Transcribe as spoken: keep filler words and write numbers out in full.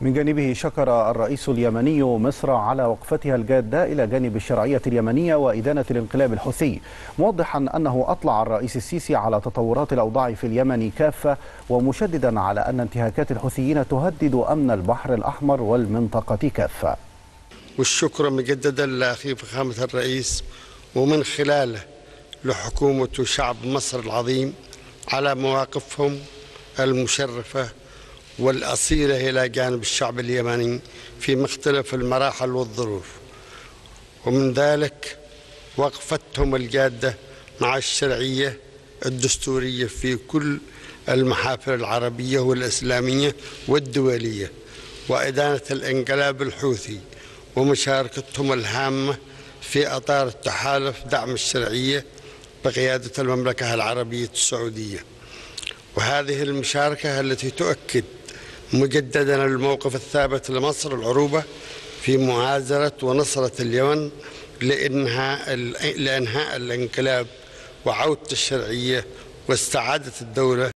من جانبه شكر الرئيس اليمني مصر على وقفتها الجادة إلى جانب الشرعية اليمنية وإدانة الانقلاب الحوثي، موضحا أنه أطلع الرئيس السيسي على تطورات الأوضاع في اليمن كافة، ومشددا على أن انتهاكات الحوثيين تهدد أمن البحر الأحمر والمنطقة كافة. والشكر مجددا لأخي فخامة الرئيس ومن خلاله لحكومة شعب مصر العظيم على مواقفهم المشرفة والأصيلة إلى جانب الشعب اليمني في مختلف المراحل والظروف، ومن ذلك وقفتهم الجادة مع الشرعية الدستورية في كل المحافل العربية والإسلامية والدولية وإدانة الانقلاب الحوثي، ومشاركتهم الهامة في إطار التحالف دعم الشرعية بقيادة المملكة العربية السعودية. وهذه المشاركة التي تؤكد مجددا الموقف الثابت لمصر العروبة في معازرة ونصرة اليمن لإنهاء لإنهاء الانقلاب وعودة الشرعية واستعادة الدولة.